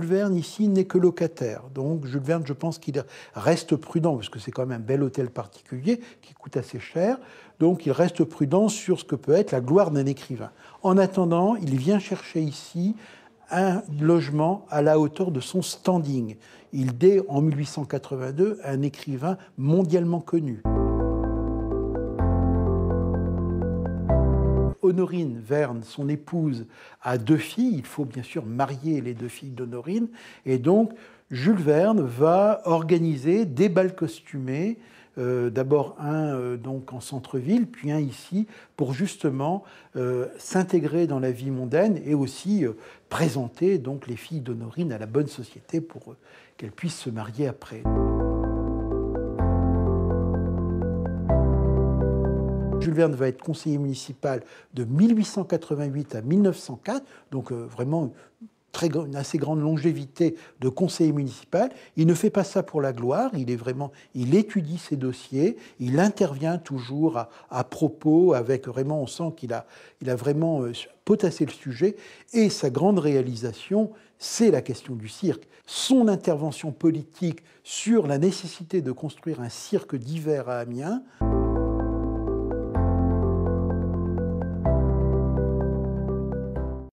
Jules Verne, ici, n'est que locataire. Donc, Jules Verne, je pense qu'il reste prudent, parce que c'est quand même un bel hôtel particulier qui coûte assez cher. Donc, il reste prudent sur ce que peut être la gloire d'un écrivain. En attendant, il vient chercher ici un logement à la hauteur de son standing. Il est, en 1882, un écrivain mondialement connu. Honorine Verne, son épouse, a deux filles. Il faut bien sûr marier les deux filles d'Honorine. Et donc, Jules Verne va organiser des bals costumés, d'abord un donc en centre-ville, puis un ici, pour justement s'intégrer dans la vie mondaine et aussi présenter donc, les filles d'Honorine à la bonne société pour qu'elles puissent se marier après. Jules Verne va être conseiller municipal de 1888 à 1904, donc vraiment une assez grande longévité de conseiller municipal. Il ne fait pas ça pour la gloire, il étudie ses dossiers, il intervient toujours à propos, avec vraiment, on sent qu'il a vraiment potassé le sujet, et sa grande réalisation, c'est la question du cirque. Son intervention politique sur la nécessité de construire un cirque d'hiver à Amiens.